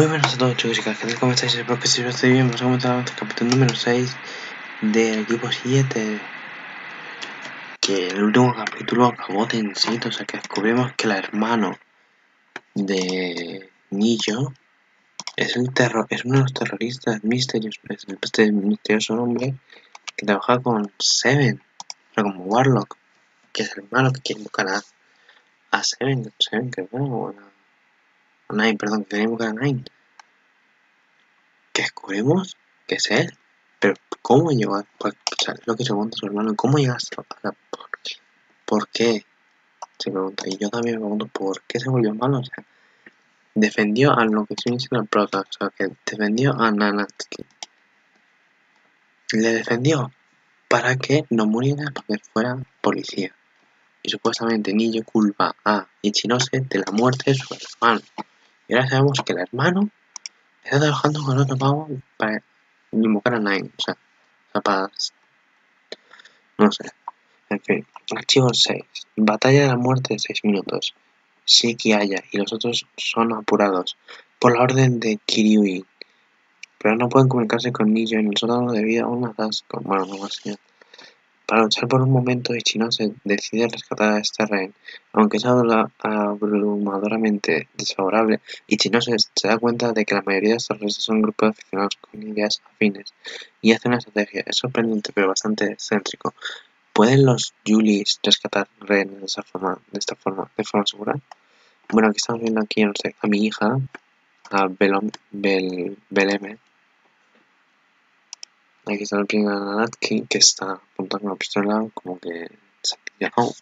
Muy buenas a todos, chicos y chicas, ¿qué tal? ¿Cómo estáis? Espero que si os estoy bien. Vamos a comenzar nuestro capítulo número 6 del equipo 7. Que el último capítulo acabó tensito, o sea que descubrimos que la hermano de Nillo es uno de los terroristas misteriosos, este misterioso hombre que trabaja con Seven, o sea, como Warlock, que es el hermano que quiere buscar a Seven, que bueno, Nine, perdón, que queríamos buscar a Nine. Que descubrimos que es él. Pero ¿cómo llegó a...? O sea, es lo que se pregunta su hermano. ¿Cómo llegaste a la...? ¿Por qué? Se pregunta. Y yo también me pregunto ¿por qué se volvió malo? O sea, defendió a lo que se hizo en el prota. O sea, que defendió a Nanatsuki. Le defendió para que no muriera, para que fuera policía. Y supuestamente Nillo culpa a Ichinose de la muerte de su hermano. Y ahora sabemos que el hermano está trabajando con otro pavo para invocar a Nine, o sea, tapadas. No sé. En fin, archivo 6. Batalla de la muerte de 6 minutos. Shiki Aya y los otros son apurados por la orden de Kiryuin, pero no pueden comunicarse con Nillo en el sótano debido a un atasco. Bueno, no más señal. Para luchar por un momento, Ichinose decide rescatar a este rehén. Aunque es abrumadoramente desfavorable, Ichinose se da cuenta de que la mayoría de estos terroristas son grupos de aficionados con ideas afines y hace una estrategia. Es sorprendente pero bastante excéntrico. ¿Pueden los Yulis rescatar rehenes de forma segura? Bueno, aquí estamos viendo aquí, no sé, a mi hija, a Beleme. Aquí está el primer Nanatsuki que está apuntando una pistola, como que se ha pillado.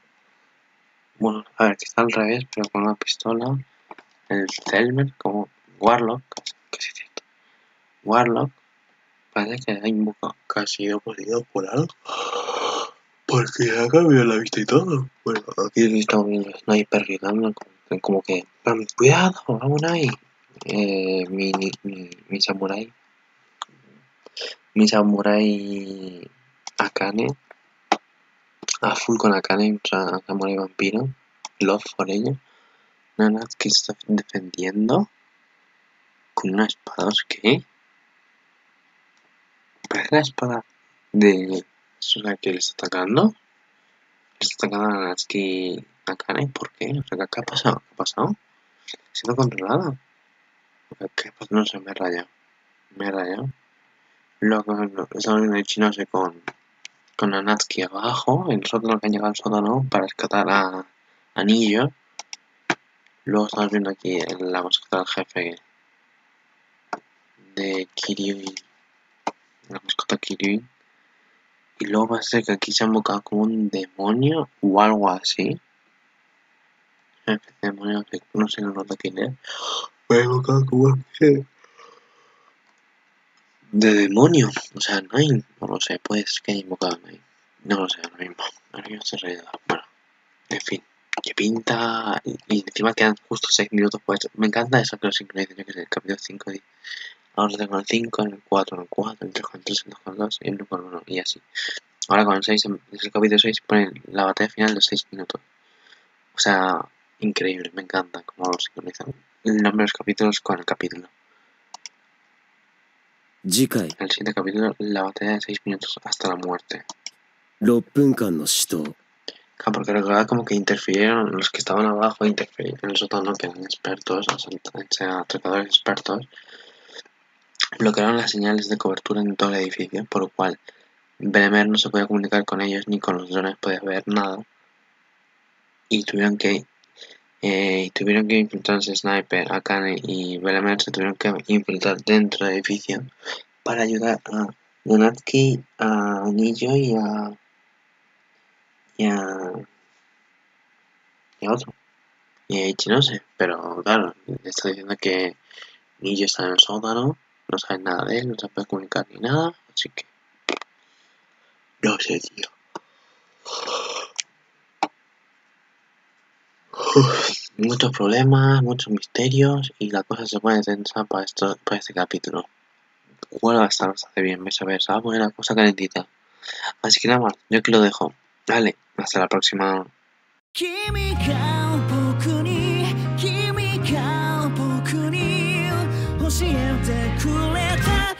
Bueno, a ver, que está al revés, pero con una pistola. El Thelmer, como Warlock, casi cierto. Warlock, parece que ha invocado casi poseído por algo. Porque ha cambiado la vista y todo. Bueno, aquí estamos viendo a Sniper gritando, como que, cuidado, vamos ahí. Mi samurai. Mi samurai Akane, a full con Akane, o sea, samurai vampiro, love por ella. Nanatsuki está defendiendo con una espada, ¿qué? ¿Parece la espada de Suna que le está atacando? Le está atacando a Nanatsuki Akane, ¿por qué? O sea, ¿qué ha pasado? ¿Qué ha pasado? ¿Siendo controlada? ¿Qué ha pasado? No sé, me he rayado. Luego estamos viendo Ichinose con Nanatsuki abajo, el sótano, que han llegado al sótano para rescatar a Nillo. Luego estamos viendo aquí la mascota del jefe de Kiryuin, la mascota Kiryuin. Y luego va a ser que aquí se ha invocado como un demonio o algo así. El demonio que no sé lo que es. Me ha invocado como un de demonio, o sea, Nine, no lo sé, puede ser que haya invocado a Nine, no lo sé, ahora mismo estoy reído. Bueno, en fin, que pinta, y encima quedan justo 6 minutos, pues me encanta eso que lo sincronicen, yo que sé, el capítulo 5, y ahora lo tengo en el 5, en el 4, en el 4, en el 3, en el 3, en el 2, en el 2, en el 1, y así. Ahora con el 6, en el capítulo 6 ponen la batalla final de 6 minutos, o sea, increíble, me encanta cómo lo sincronizan, el nombre de los capítulos con el capítulo. El siguiente capítulo, la batalla de 6 minutos hasta la muerte. Ah, porque recordaba como que interfirieron los que estaban abajo, interfirieron en el sótano, que eran expertos, atracadores expertos. Bloquearon las señales de cobertura en todo el edificio, por lo cual Benemer no se podía comunicar con ellos ni con los drones, podía ver nada. Y tuvieron que infiltrarse Sniper, Akane y Belemer se tuvieron que infiltrar dentro del edificio para ayudar a Nanatsuki, a Nillo y a otro. Y a Ichinose, pero claro, le está diciendo que Nillo está en el sótano, no sabe nada de él, no se puede comunicar ni nada, así que no sé, tío. Muchos problemas, muchos misterios y la cosa se pone tensa para este capítulo. Bueno, va a estar bastante bien, vais a ver, se va a poner la cosa calentita. Así que nada más, yo aquí lo dejo. Vale, hasta la próxima. siente crueldad.